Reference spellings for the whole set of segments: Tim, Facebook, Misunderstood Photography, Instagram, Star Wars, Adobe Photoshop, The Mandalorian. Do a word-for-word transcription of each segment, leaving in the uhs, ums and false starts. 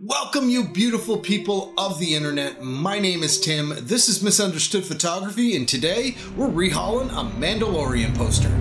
Welcome, you beautiful people of the internet. My name is Tim. This is Misunderstood Photography, and today we're rehauling a Mandalorian poster.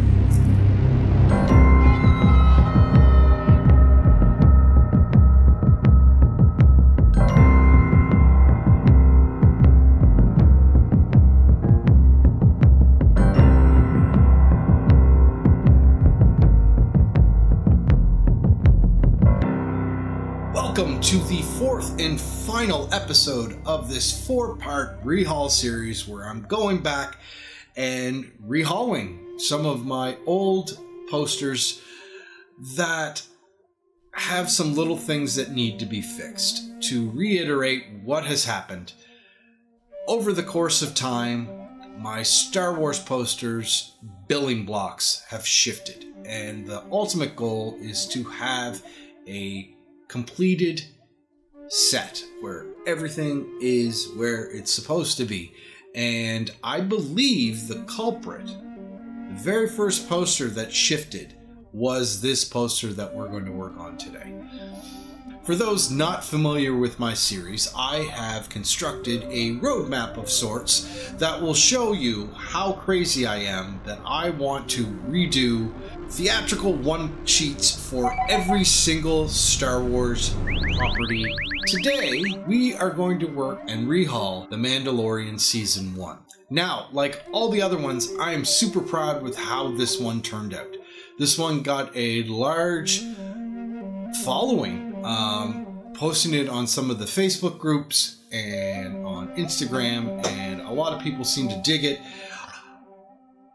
Welcome to the fourth and final episode of this four-part rehaul series where I'm going back and rehauling some of my old posters that have some little things that need to be fixed to reiterate what has happened. Over the course of time, my Star Wars posters' billing blocks have shifted, and the ultimate goal is to have a completed set where everything is where it's supposed to be. And I believe the culprit, the very first poster that shifted, was this poster that we're going to work on today. For those not familiar with my series, I have constructed a roadmap of sorts that will show you how crazy I am that I want to redo theatrical one-sheets for every single Star Wars property. Today, we are going to work and rehaul The Mandalorian Season one. Now, like all the other ones, I am super proud with how this one turned out. This one got a large following. Um, posting it on some of the Facebook groups and on Instagram, and a lot of people seem to dig it.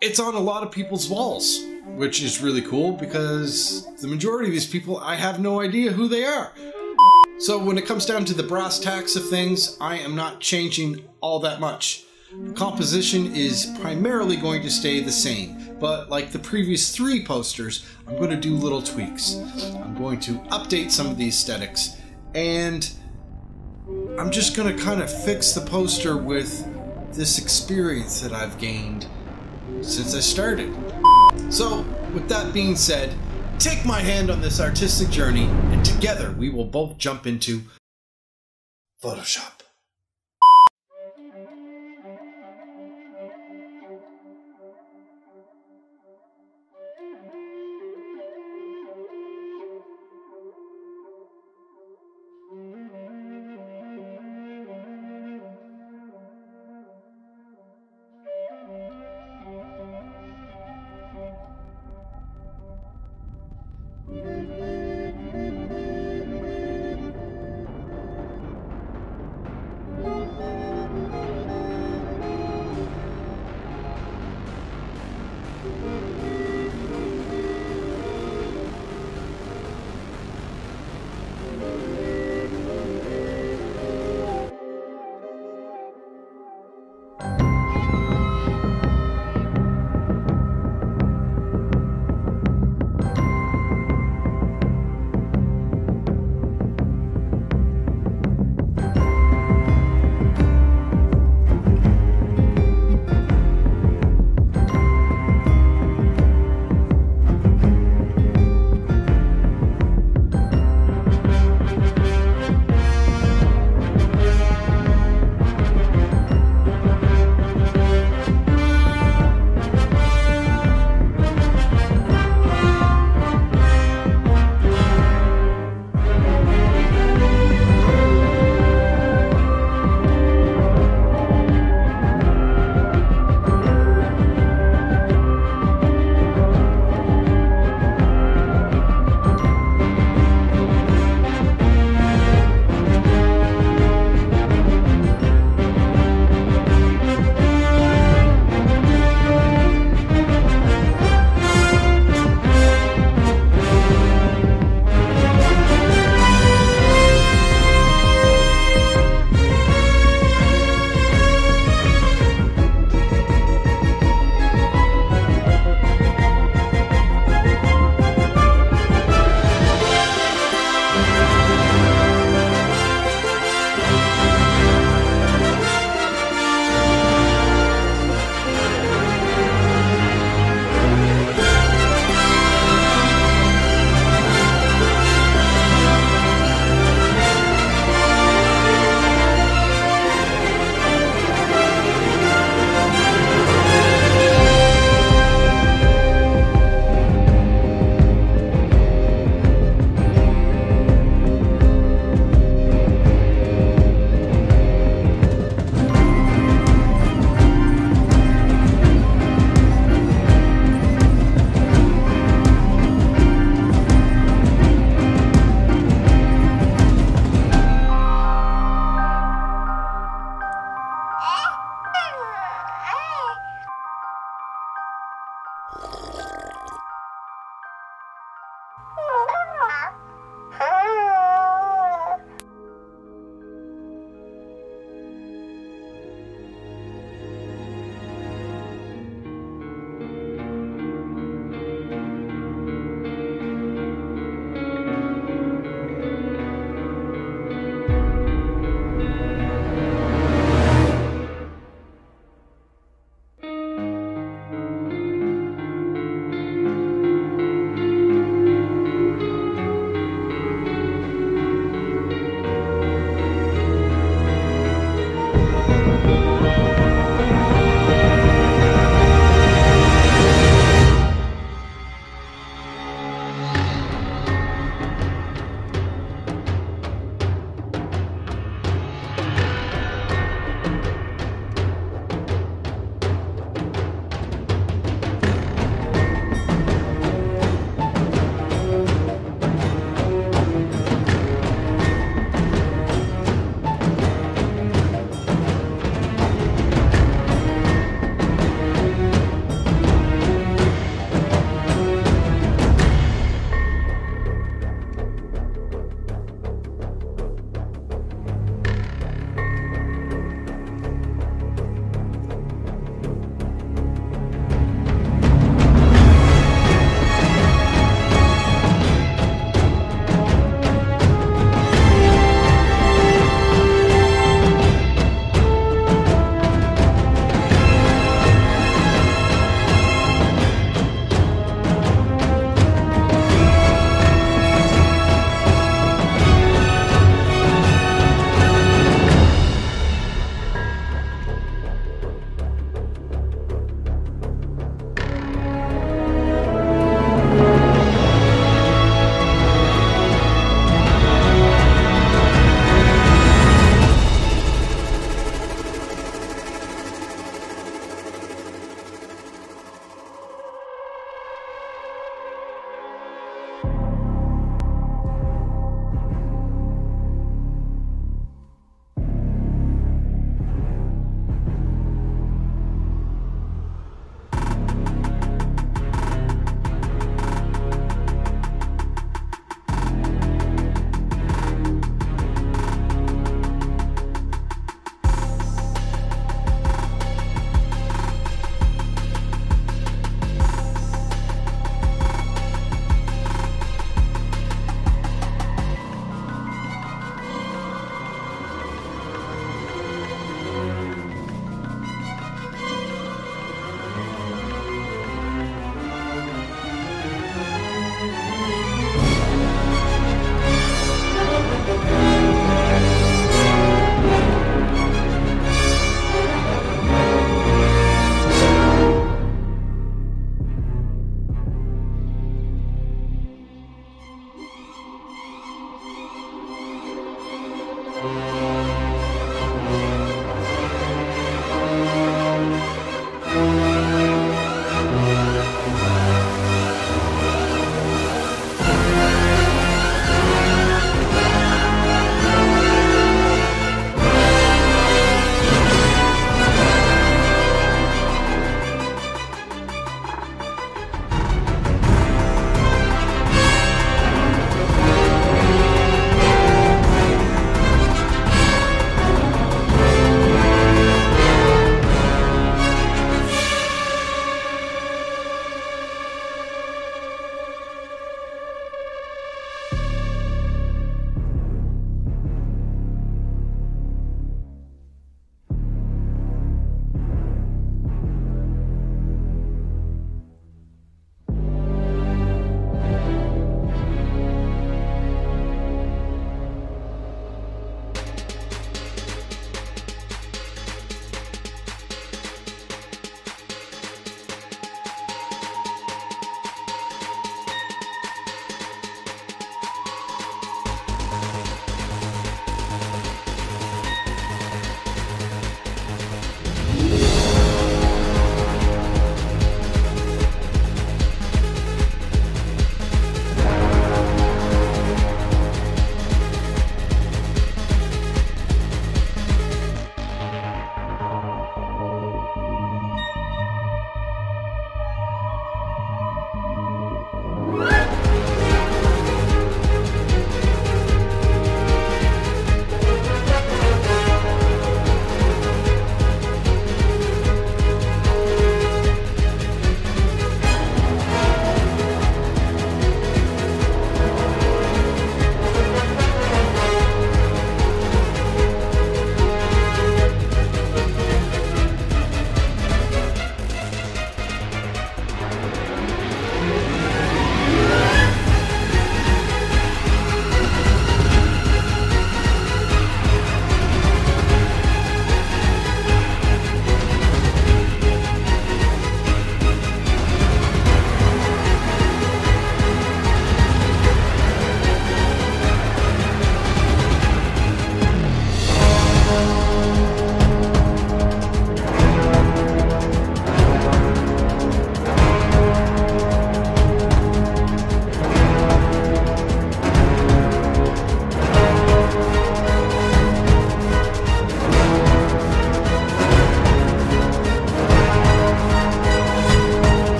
It's on a lot of people's walls, which is really cool because the majority of these people, I have no idea who they are. So when it comes down to the brass tacks of things, I am not changing all that much. The composition is primarily going to stay the same, but like the previous three posters, I'm going to do little tweaks. I'm going to update some of the aesthetics, and I'm just going to kind of fix the poster with this experience that I've gained since I started. So, with that being said, take my hand on this artistic journey, and together we will both jump into Photoshop.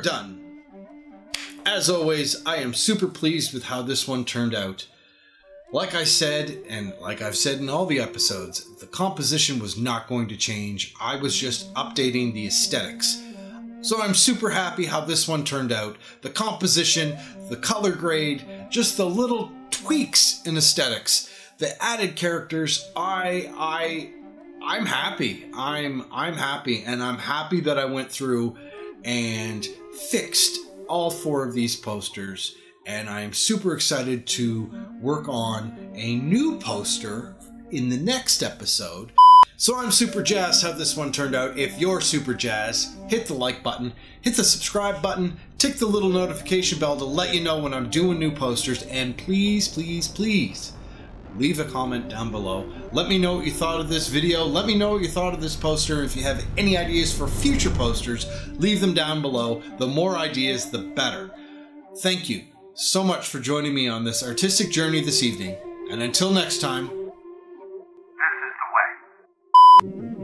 are done. As always, I am super pleased with how this one turned out. Like I said, and like I've said in all the episodes, the composition was not going to change. I was just updating the aesthetics. So I'm super happy how this one turned out. The composition, the color grade, just the little tweaks in aesthetics, the added characters. I, I, I'm happy. I'm, I'm happy, and I'm happy that I went through and fixed all four of these posters. And I'm super excited to work on a new poster in the next episode. So I'm super jazzed how this one turned out. If you're super jazzed, hit the like button, hit the subscribe button, tick the little notification bell to let you know when I'm doing new posters, and please, please, please leave a comment down below. Let me know what you thought of this video. Let me know what you thought of this poster. If you have any ideas for future posters, leave them down below. The more ideas, the better. Thank you so much for joining me on this artistic journey this evening, and until next time, this is the way.